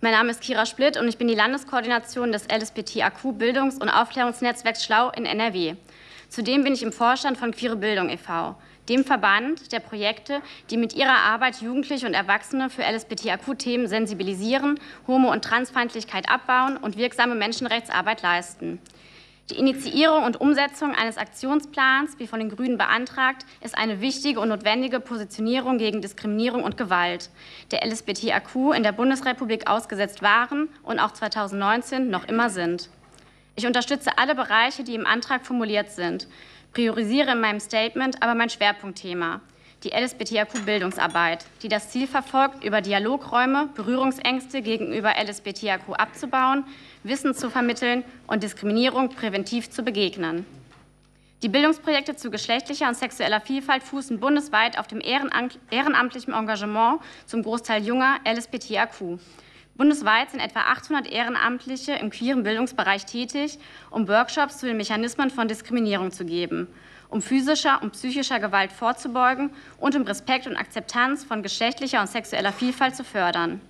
Mein Name ist Kira Splitt und ich bin die Landeskoordination des LSBTIQ Bildungs- und Aufklärungsnetzwerks SCHLAU in NRW. Zudem bin ich im Vorstand von Queere Bildung e.V., dem Verband der Projekte, die mit ihrer Arbeit Jugendliche und Erwachsene für LSBTIQ-Themen sensibilisieren, Homo- und Transfeindlichkeit abbauen und wirksame Menschenrechtsarbeit leisten. Die Initiierung und Umsetzung eines Aktionsplans, wie von den Grünen beantragt, ist eine wichtige und notwendige Positionierung gegen Diskriminierung und Gewalt, der LSBTIQ in der Bundesrepublik ausgesetzt waren und auch 2019 noch immer sind. Ich unterstütze alle Bereiche, die im Antrag formuliert sind, priorisiere in meinem Statement aber mein Schwerpunktthema, die LSBTIQ-Bildungsarbeit, die das Ziel verfolgt, über Dialogräume Berührungsängste gegenüber LSBTIQ abzubauen, Wissen zu vermitteln und Diskriminierung präventiv zu begegnen. Die Bildungsprojekte zu geschlechtlicher und sexueller Vielfalt fußen bundesweit auf dem ehrenamtlichen Engagement, zum Großteil junger LSBTIQ. Bundesweit sind etwa 800 Ehrenamtliche im queeren Bildungsbereich tätig, um Workshops zu den Mechanismen von Diskriminierung zu geben, um physischer und psychischer Gewalt vorzubeugen und um Respekt und Akzeptanz von geschlechtlicher und sexueller Vielfalt zu fördern.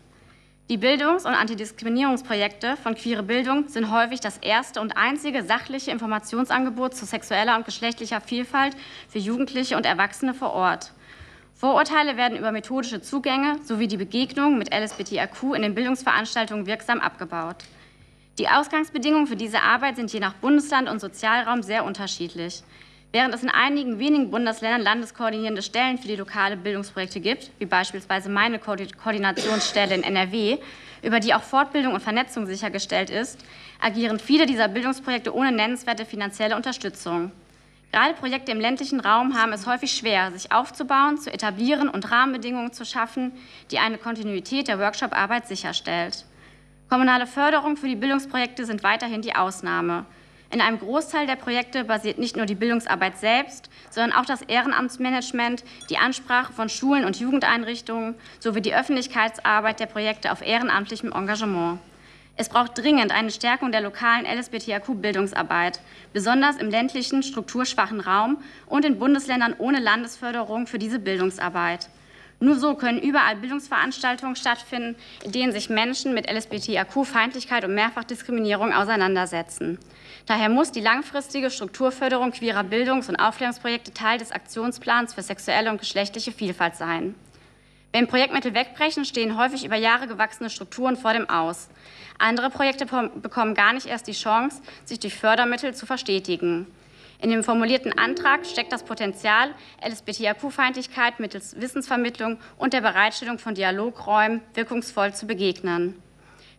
Die Bildungs- und Antidiskriminierungsprojekte von Queere Bildung sind häufig das erste und einzige sachliche Informationsangebot zu sexueller und geschlechtlicher Vielfalt für Jugendliche und Erwachsene vor Ort. Vorurteile werden über methodische Zugänge sowie die Begegnung mit LSBTIQ in den Bildungsveranstaltungen wirksam abgebaut. Die Ausgangsbedingungen für diese Arbeit sind je nach Bundesland und Sozialraum sehr unterschiedlich. Während es in einigen wenigen Bundesländern landeskoordinierende Stellen für die lokale Bildungsprojekte gibt, wie beispielsweise meine Koordinationsstelle in NRW, über die auch Fortbildung und Vernetzung sichergestellt ist, agieren viele dieser Bildungsprojekte ohne nennenswerte finanzielle Unterstützung. Gerade Projekte im ländlichen Raum haben es häufig schwer, sich aufzubauen, zu etablieren und Rahmenbedingungen zu schaffen, die eine Kontinuität der Workshop-Arbeit sicherstellt. Kommunale Förderung für die Bildungsprojekte sind weiterhin die Ausnahme. In einem Großteil der Projekte basiert nicht nur die Bildungsarbeit selbst, sondern auch das Ehrenamtsmanagement, die Ansprache von Schulen und Jugendeinrichtungen sowie die Öffentlichkeitsarbeit der Projekte auf ehrenamtlichem Engagement. Es braucht dringend eine Stärkung der lokalen LSBTIQ-Bildungsarbeit, besonders im ländlichen, strukturschwachen Raum und in Bundesländern ohne Landesförderung für diese Bildungsarbeit. Nur so können überall Bildungsveranstaltungen stattfinden, in denen sich Menschen mit LSBTIQ-Feindlichkeit und Mehrfachdiskriminierung auseinandersetzen. Daher muss die langfristige Strukturförderung queerer Bildungs- und Aufklärungsprojekte Teil des Aktionsplans für sexuelle und geschlechtliche Vielfalt sein. Wenn Projektmittel wegbrechen, stehen häufig über Jahre gewachsene Strukturen vor dem Aus. Andere Projekte bekommen gar nicht erst die Chance, sich durch Fördermittel zu verstetigen. In dem formulierten Antrag steckt das Potenzial, LSBTIQ-Feindlichkeit mittels Wissensvermittlung und der Bereitstellung von Dialogräumen wirkungsvoll zu begegnen.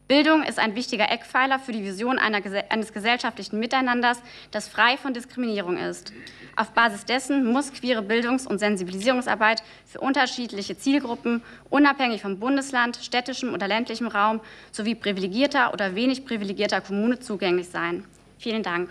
Bildung ist ein wichtiger Eckpfeiler für die Vision eines gesellschaftlichen Miteinanders, das frei von Diskriminierung ist. Auf Basis dessen muss queere Bildungs- und Sensibilisierungsarbeit für unterschiedliche Zielgruppen, unabhängig vom Bundesland, städtischem oder ländlichem Raum, sowie privilegierter oder wenig privilegierter Kommune zugänglich sein. Vielen Dank.